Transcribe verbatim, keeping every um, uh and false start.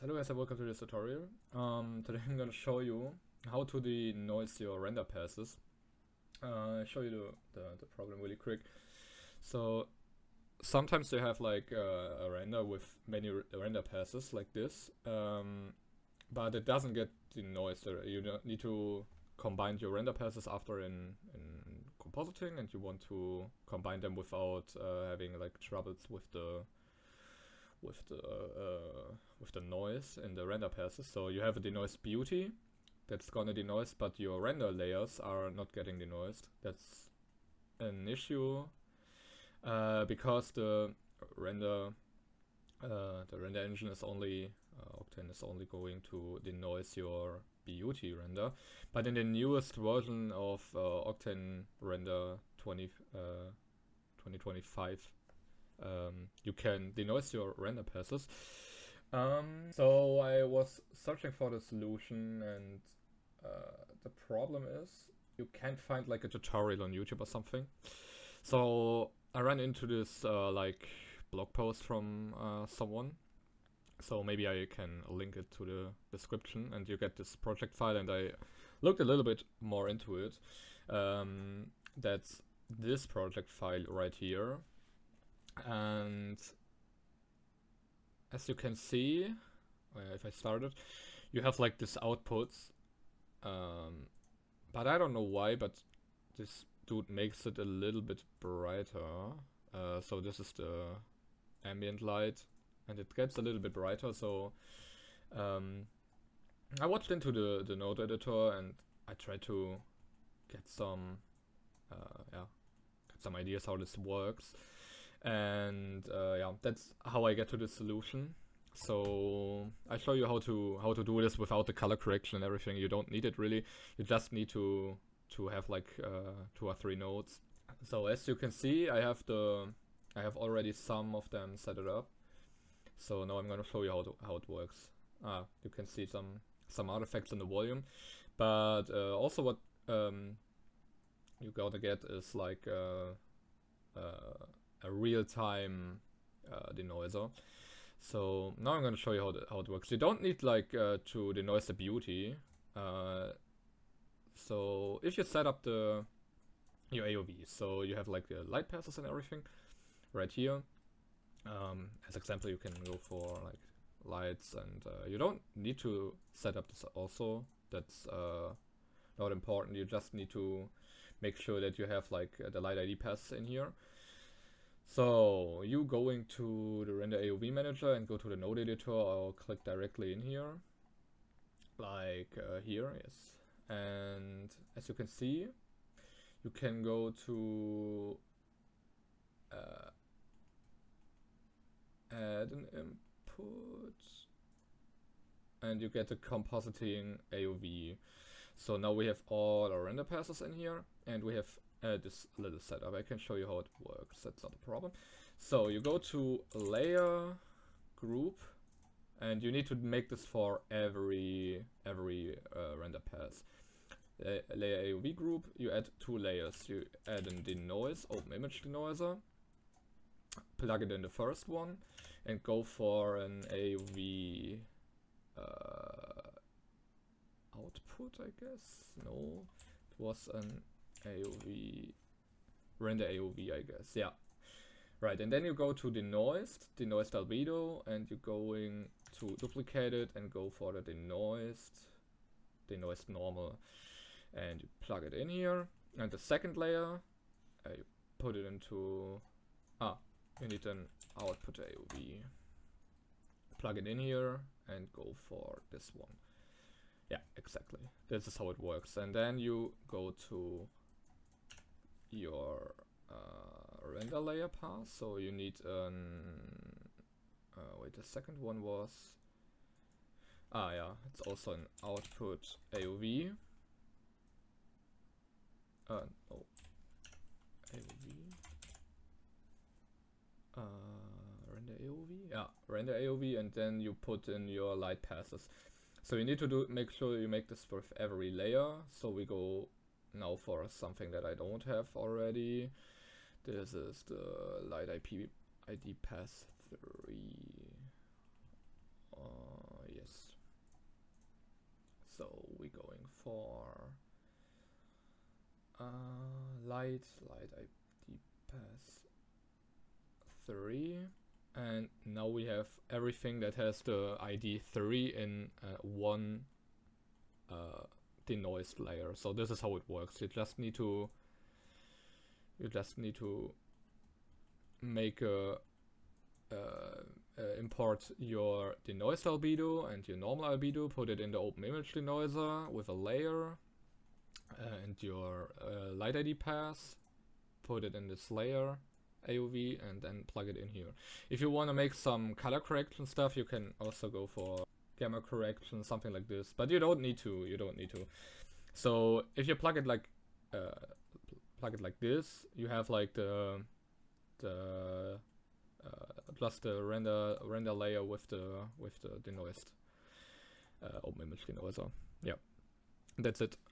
Hello guys and welcome to this tutorial. Um, today I'm going to show you how to denoise your render passes. Uh, I'll show you the, the, the problem really quick. So sometimes you have like uh, a render with many render passes like this, um, but it doesn't get denoised. You need to combine your render passes after in, in compositing, and you want to combine them without uh, having like troubles with the with the uh, with the noise in the render passes. So you have a denoise beauty that's gonna denoise, but your render layers are not getting denoised. That's an issue uh, because the render uh, the render engine is only uh, Octane is only going to denoise your beauty render. But in the newest version of uh, Octane Render twenty twenty-five. Um, you can denoise your render passes. Um, so I was searching for the solution, and uh, the problem is you can't find like a tutorial on YouTube or something. So I ran into this uh, like blog post from uh, someone. So maybe I can link it to the description, and you get this project file. And I looked a little bit more into it. Um, that's this project file right here. And as you can see, if I started, you have like this outputs, um, but I don't know why, but this dude makes it a little bit brighter. Uh, so this is the ambient light, and it gets a little bit brighter. So um, I watched into the, the node editor, and I tried to get some, uh, yeah, get some ideas how this works. And uh, yeah, that's how I get to this solution. So I show you how to how to do this without the color correction and everything. You don't need it really. You just need to to have like uh, two or three nodes. So as you can see, I have the I have already some of them set it up. So now I'm gonna show you how to, how it works. Ah, you can see some some artifacts in the volume, but uh, also what um, you gotta get is like. Uh, uh, a real-time uh, denoiser. So now I'm going to show you how, the, how it works. You don't need like uh, to denoise the beauty. Uh, so if you set up the your A O V, so you have like the light passes and everything right here. Um, as example, you can go for like lights, and uh, you don't need to set up this also. That's uh, not important. You just need to make sure that you have like the light I D pass in here. So you go into the render A O V manager and go to the node editor, or click directly in here, like uh, here, yes. And as you can see, you can go to uh, add an input, and you get the compositing A O V. So now we have all our render passes in here, and we have Uh, this little setup. I can show you how it works. That's not a problem. So you go to layer, group, and you need to make this for every every uh, render pass. La layer A O V group. You add two layers. You add in denoise, Open Image Denoiser. Plug it in the first one, and go for an A O V uh, output. I guess no, it was an A O V render A O V, I guess. Yeah, right. And then you go to denoised, denoised albedo, and you're going to duplicate it and go for the denoised, denoised normal, and you plug it in here. And the second layer, uh, you put it into ah, you need an output A O V. Plug it in here and go for this one. Yeah, exactly. This is how it works. And then you go to your uh, render layer pass. So you need an uh, wait. The second one was ah yeah. It's also an output A O V. Uh, no A O V. Uh, render A O V. Yeah, render A O V. And then you put in your light passes. So you need to do make sure you make this with every layer. So we go now for something that I don't have already. This is the light I D pass three. Uh, for uh, light light I D pass three, and now we have everything that has the I D three in uh, one uh, denoised layer. So this is how it works. You just need to you just need to make a Uh, uh, import your denoised albedo and your normal albedo, put it in the Open Image Denoiser with a layer, uh, and your uh, Light I D pass, put it in this layer A O V, and then plug it in here. If you want to make some color correction stuff, you can also go for gamma correction, something like this, but you don't need to, you don't need to. So if you plug it like uh, plug it like this, you have like the the Uh, plus the render render layer with the with the denoised uh, Open Image Denoiser. Yeah, that's it.